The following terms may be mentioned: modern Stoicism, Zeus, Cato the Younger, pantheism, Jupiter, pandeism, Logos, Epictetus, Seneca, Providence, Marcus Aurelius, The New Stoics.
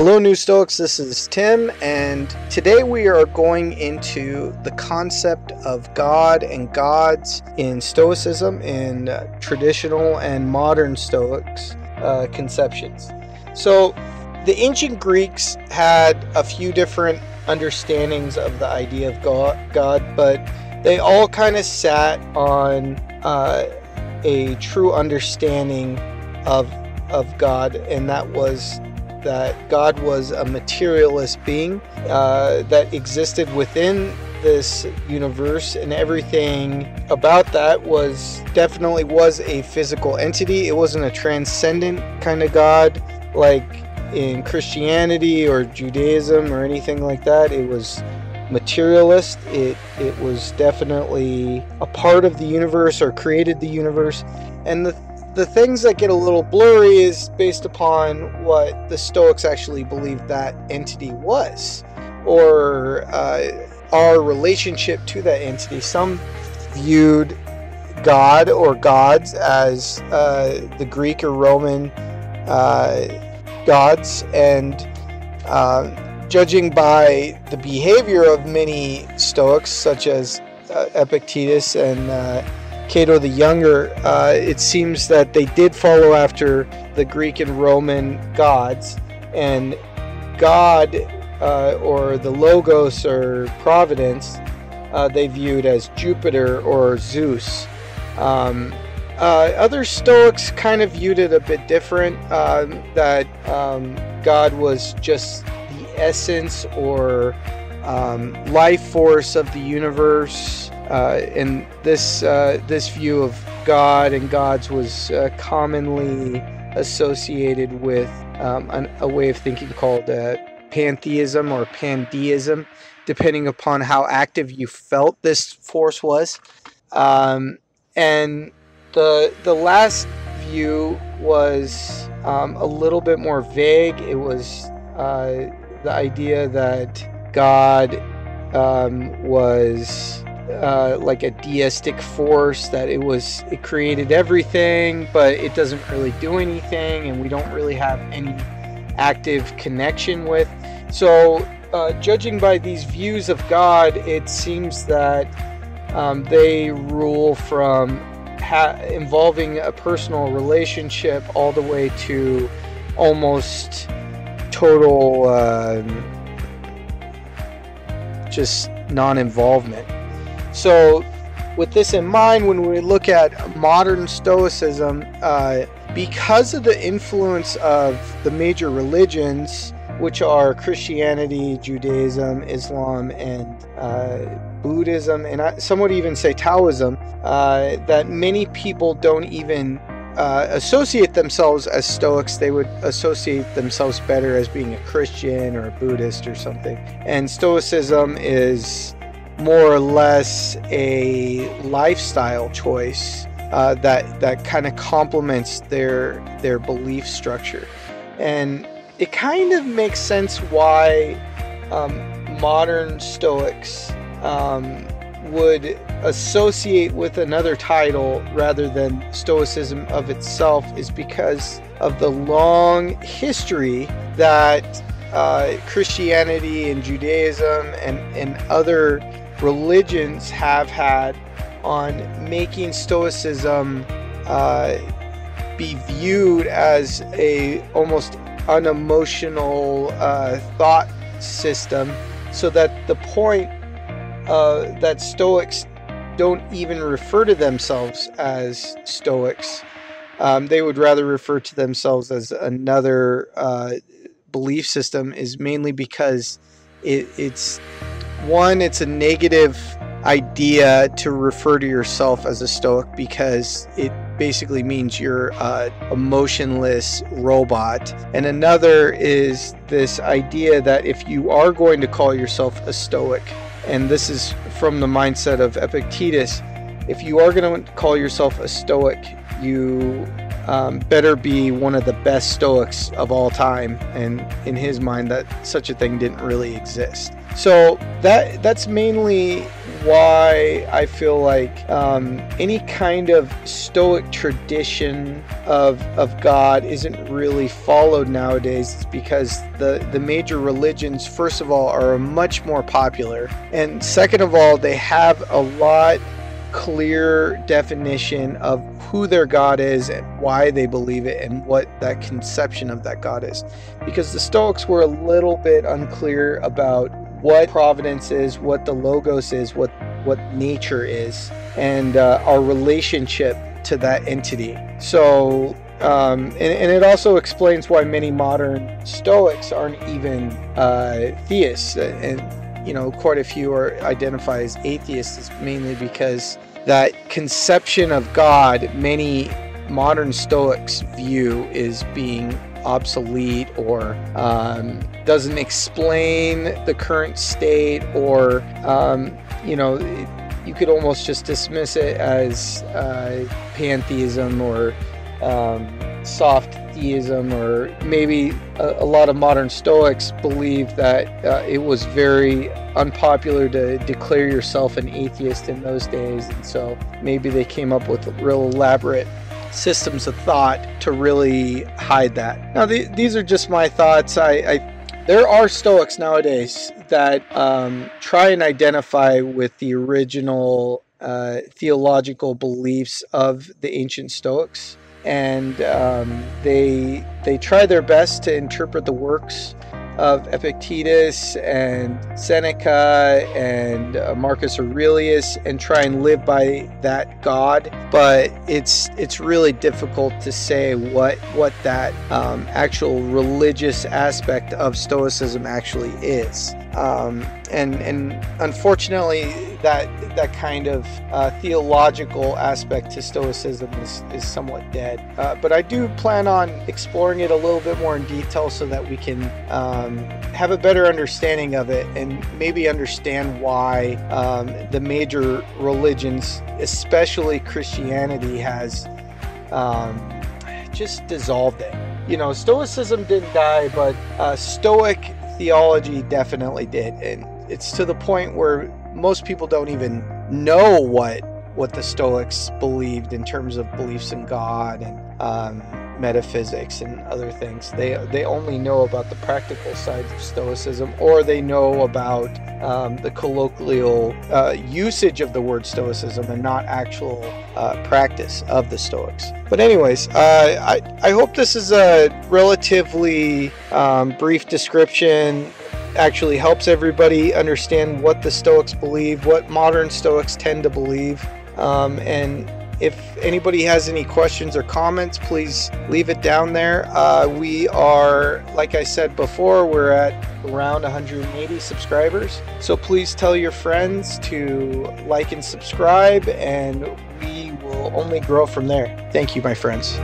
Hello New Stoics, this is Tim, and today we are going into the concept of God and gods in Stoicism, in traditional and modern Stoics conceptions. So the ancient Greeks had a few different understandings of the idea of God, but they all kind of sat on a true understanding of God, and that was that God was a materialist being that existed within this universe, and everything about that was definitely a physical entity. It wasn't a transcendent kind of God like in Christianity or Judaism or anything like that. It was materialist. It was definitely a part of the universe or created the universe, and the things that get a little blurry is based upon what the Stoics actually believed that entity was, or our relationship to that entity. Some viewed God or gods as the Greek or Roman gods, and judging by the behavior of many Stoics, such as Epictetus and Cato the Younger, it seems that they did follow after the Greek and Roman gods, and God or the Logos or Providence they viewed as Jupiter or Zeus. Other Stoics kind of viewed it a bit different, that God was just the essence or life force of the universe. And this view of God and gods was commonly associated with a way of thinking called pantheism or pandeism, depending upon how active you felt this force was. And the last view was a little bit more vague. It was the idea that God was like a deistic force, that it created everything, but it doesn't really do anything, and we don't really have any active connection with. So judging by these views of God, it seems that they rule from involving a personal relationship all the way to almost total just non-involvement. So with this in mind, when we look at modern Stoicism, because of the influence of the major religions, which are Christianity, Judaism, Islam, and Buddhism, and some would even say Taoism, that many people don't even associate themselves as Stoics. They would associate themselves better as being a Christian or a Buddhist or something. And Stoicism is more or less a lifestyle choice that kind of complements their belief structure, and it kind of makes sense why modern Stoics would associate with another title rather than Stoicism of itself, is because of the long history that Christianity and Judaism and other religions have had on making Stoicism be viewed as a almost unemotional thought system, so that the point that Stoics don't even refer to themselves as Stoics. They would rather refer to themselves as another belief system, is mainly because it's a negative idea to refer to yourself as a Stoic, because it basically means you're a emotionless robot. And another is this idea that if you are going to call yourself a Stoic, and this is from the mindset of Epictetus, if you are going to call yourself a Stoic, you better be one of the best Stoics of all time. And in his mind, that such a thing didn't really exist. So that's mainly why I feel like any kind of Stoic tradition of God isn't really followed nowadays. It's because the major religions, first of all, are much more popular, and second of all, they have a lot clear definition of who their God is and why they believe it and what that conception of that God is. Because the Stoics were a little bit unclear about what Providence is, what the Logos is, what nature is, and our relationship to that entity. So and it also explains why many modern Stoics aren't even theists, and you know, quite a few are identified as atheists, is mainly because that conception of God many modern Stoics view is being obsolete, or doesn't explain the current state, or you know, you could almost just dismiss it as pantheism or soft theism, or maybe a lot of modern Stoics believe that it was very unpopular to declare yourself an atheist in those days, and so maybe they came up with real elaborate systems of thought to really hide that. Now these are just my thoughts. There are Stoics nowadays that try and identify with the original theological beliefs of the ancient Stoics, and they try their best to interpret the works of Epictetus and Seneca and Marcus Aurelius and try and live by that God, but it's really difficult to say what that actual religious aspect of Stoicism actually is. And unfortunately, that kind of theological aspect to Stoicism is somewhat dead. But I do plan on exploring it a little bit more in detail so that we can have a better understanding of it, and maybe understand why the major religions, especially Christianity, has just dissolved it. You know, Stoicism didn't die, but Stoic theology definitely did, and it's to the point where most people don't even know what the Stoics believed in terms of beliefs in God and metaphysics and other things. They only know about the practical side of Stoicism, or they know about the colloquial usage of the word Stoicism and not actual practice of the Stoics. But anyways, I hope this is a relatively brief description, actually helps everybody understand what the Stoics believe, what modern Stoics tend to believe, and if anybody has any questions or comments, please leave it down there. We are, like I said before, we're at around 180 subscribers, so please tell your friends to like and subscribe, and we will only grow from there. Thank you, my friends.